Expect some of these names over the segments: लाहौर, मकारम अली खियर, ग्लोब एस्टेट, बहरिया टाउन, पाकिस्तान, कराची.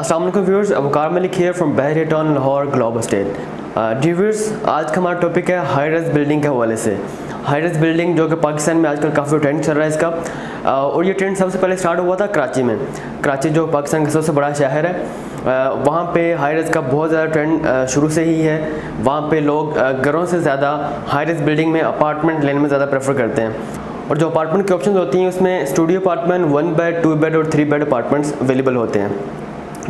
अस्सलाम वालेकुम viewers, मकारम अली खियर from बहरिया टाउन लाहौर ग्लोब एस्टेट। जी व्यूअर्स, आज का हमारा टॉपिक है हाई राइज बिल्डिंग के हवाले से। हाई राइज बिल्डिंग जो कि पाकिस्तान में आजकल काफ़ी ट्रेंड चल रहा है इसका, और ये ट्रेंड सबसे पहले स्टार्ट हुआ था कराची में। कराची जो पाकिस्तान का सबसे बड़ा शहर है, वहाँ पे हाई राइज का बहुत ज़्यादा ट्रेंड शुरू से ही है। वहाँ पे लोग घरों से ज़्यादा हाई राइज बिल्डिंग में अपार्टमेंट लेने में ज़्यादा प्रेफर करते हैं। और जो अपार्टमेंट के ऑप्शन होती हैं उसमें स्टूडियो अपार्टमेंट, 1 बेड 2 बेड और 3 बेड अपार्टमेंट्स अवेलेबल होते हैं।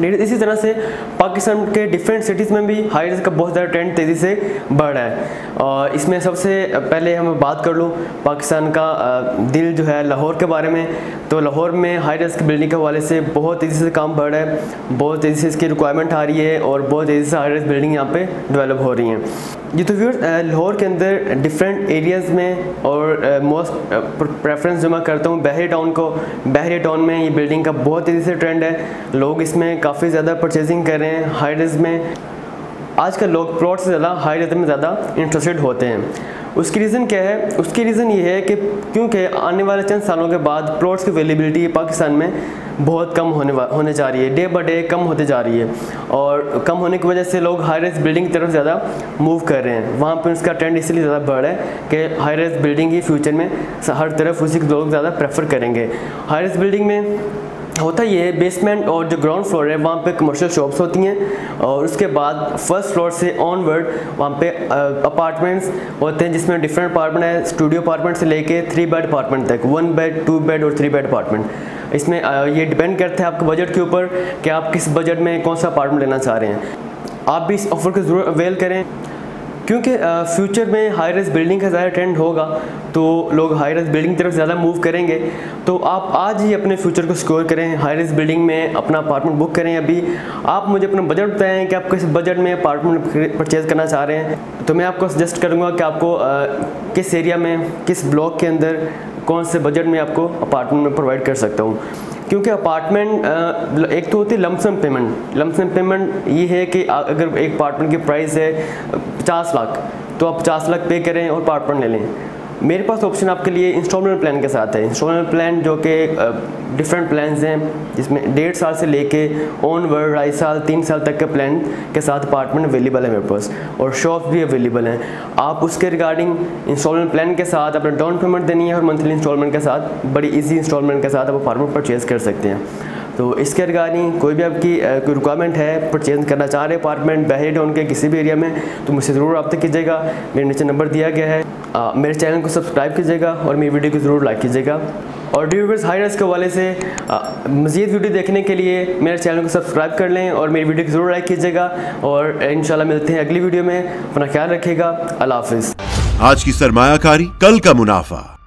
इसी तरह से पाकिस्तान के डिफरेंट सिटीज़ में भी हाई राइज का बहुत ज़्यादा ट्रेंड तेज़ी से बढ़ रहा है। और इसमें सबसे पहले हम बात कर लूँ पाकिस्तान का दिल जो है लाहौर के बारे में, तो लाहौर में हाई राइज की बिल्डिंग के हवाले से बहुत तेज़ी से काम बढ़ रहा है, बहुत तेज़ी से इसकी रिक्वायरमेंट आ रही है और बहुत तेज़ी से हाई राइज बिल्डिंग यहाँ पे डेवलप हो रही हैं। ये तो व्यूअर्स लाहौर के अंदर डिफरेंट एरियाज़ में, और मोस्ट प्रेफरेंस जो मैं करता हूँ बहरिया टाउन को। बहरिया टाउन में ये बिल्डिंग का बहुत तेज़ी से ट्रेंड है, लोग इसमें काफ़ी ज़्यादा परचेजिंग कर रहे हैं। हाई राइज में आजकल लोग प्लॉट से ज़्यादा हाई राइज में ज़्यादा इंटरेस्टेड होते हैं। उसकी रीज़न क्या है? उसकी रीज़न ये है कि क्योंकि आने वाले चंद सालों के बाद प्लॉट्स की अवेलेबिलिटी पाकिस्तान में बहुत कम होने जा रही है, डे बाय डे कम होते जा रही है। और कम होने की वजह से लोग हाई राइज बिल्डिंग की तरफ ज़्यादा मूव कर रहे हैं। वहाँ पर उसका ट्रेंड इसलिए ज़्यादा बढ़ रहा है कि हाई राइज बिल्डिंग ही फ्यूचर में हर तरफ उसी लोग ज़्यादा प्रेफर करेंगे। हाई राइज बिल्डिंग में होता ये है, बेसमेंट और जो ग्राउंड फ्लोर है वहाँ पे कमर्शियल शॉप्स होती हैं, और उसके बाद फर्स्ट फ्लोर से ऑनवर्ड वहाँ पे अपार्टमेंट्स होते हैं, जिसमें डिफरेंट अपार्टमेंट है, स्टूडियो अपार्टमेंट से लेके 3 बेड अपार्टमेंट तक, 1 बेड 2 बेड और 3 बेड अपार्टमेंट। इसमें ये डिपेंड करता है आपके बजट के ऊपर कि आप किस बजट में कौन सा अपार्टमेंट लेना चाह रहे हैं। आप भी इस ऑफर को ज़रूर अवेल करें, क्योंकि फ्यूचर में हाई राइज बिल्डिंग का ज़्यादा ट्रेंड होगा तो लोग हाई राइज बिल्डिंग की तरफ ज़्यादा मूव करेंगे। तो आप आज ही अपने फ्यूचर को सिक्योर करें, हाई राइज बिल्डिंग में अपना अपार्टमेंट बुक करें। अभी आप मुझे अपना बजट बताएं कि आप किस बजट में अपार्टमेंट परचेज़ करना चाह रहे हैं, तो मैं आपको सजेस्ट करूँगा कि आपको किस एरिया में, किस ब्लॉक के अंदर, कौन से बजट में आपको अपार्टमेंट में प्रोवाइड कर सकता हूँ। क्योंकि अपार्टमेंट एक तो होती है लमसम पेमेंट। लमसम पेमेंट ये है कि अगर एक अपार्टमेंट की प्राइस है 50 लाख, तो आप 50 लाख पे करें और अपार्टमेंट ले लें। मेरे पास ऑप्शन आपके लिए इंस्टॉलमेंट प्लान के साथ है। इंस्टॉलमेंट प्लान जो कि डिफरेंट प्लान्स हैं, जिसमें 1.5 साल से लेके ऑनवर्ड 2.5 साल 3 साल तक के प्लान के साथ अपार्टमेंट अवेलेबल है मेरे पास, और शॉप भी अवेलेबल हैं। आप उसके रिगार्डिंग इंस्टॉलमेंट प्लान के साथ अपना डाउन पेमेंट देनी है, और मंथली इंस्टॉलमेंट के साथ, बड़ी ईजी इंस्टॉलमेंट के साथ आप अपार्टमेंट परचेज़ कर सकते हैं। तो इसके रिगार्डिंग कोई भी आपकी कोई रिक्वायरमेंट है, परचेज करना चाह रहे अपार्टमेंट बहरिया टाउन के किसी भी एरिया में, तो मुझसे ज़रूर रब्ता कीजिएगा। मेरे नीचे नंबर दिया गया है। मेरे चैनल को सब्सक्राइब कीजिएगा और मेरी वीडियो को ज़रूर लाइक कीजिएगा। और डिवर्स हाई राइज के हवाले से मज़ीद वीडियो देखने के लिए मेरे चैनल को सब्सक्राइब कर लें और मेरी वीडियो को ज़रूर लाइक कीजिएगा। और इंशाल्लाह मिलते हैं अगली वीडियो में। अपना ख्याल रखिएगा। अल्लाह हाफिज़। आज की सरमायाकारी कल का मुनाफा।